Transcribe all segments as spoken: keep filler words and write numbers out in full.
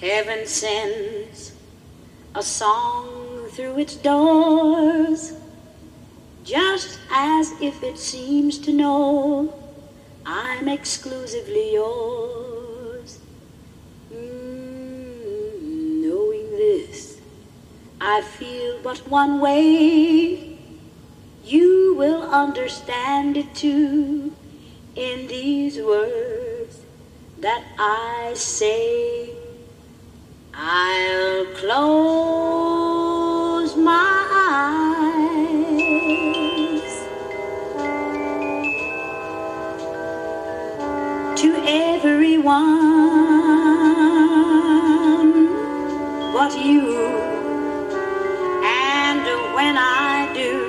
Heaven sends a song through its doors, just as if it seems to know I'm exclusively yours. Mm, knowing this, I feel but one way. You will understand it too in these words that I say. I'll close my eyes to everyone but you, and when I do,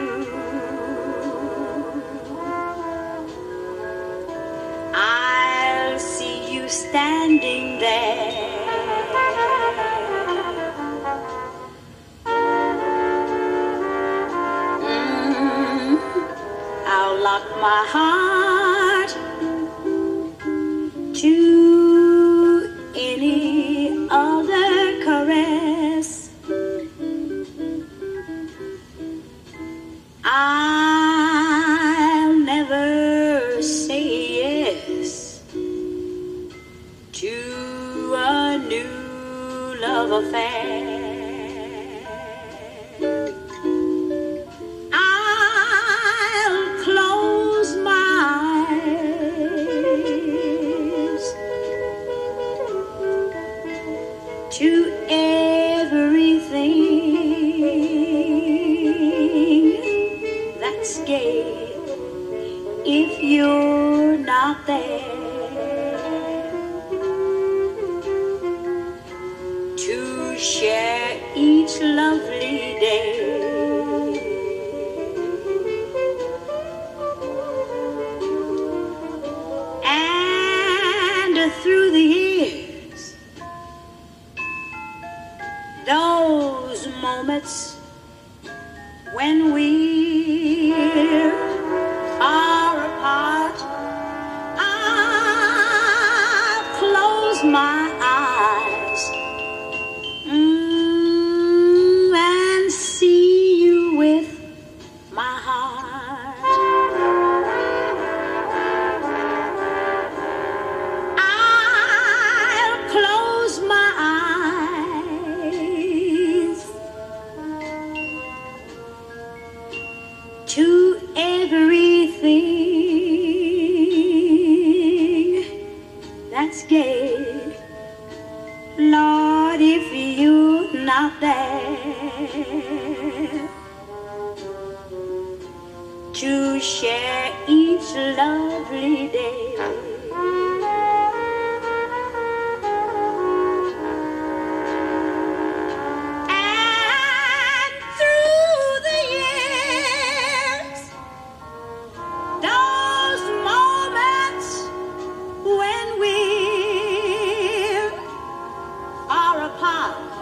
I'll see you standing there, my heart to any other caress. I'll never say yes to a new love affair. To everything that's gay, if you're not there to share each lovely day, and through the years, those moments when we're far apart, I'll close my eyes mm, and see you with my heart. I'll close my eyes to everything that's gay, Lord, if you're not there to share each lovely day, apart.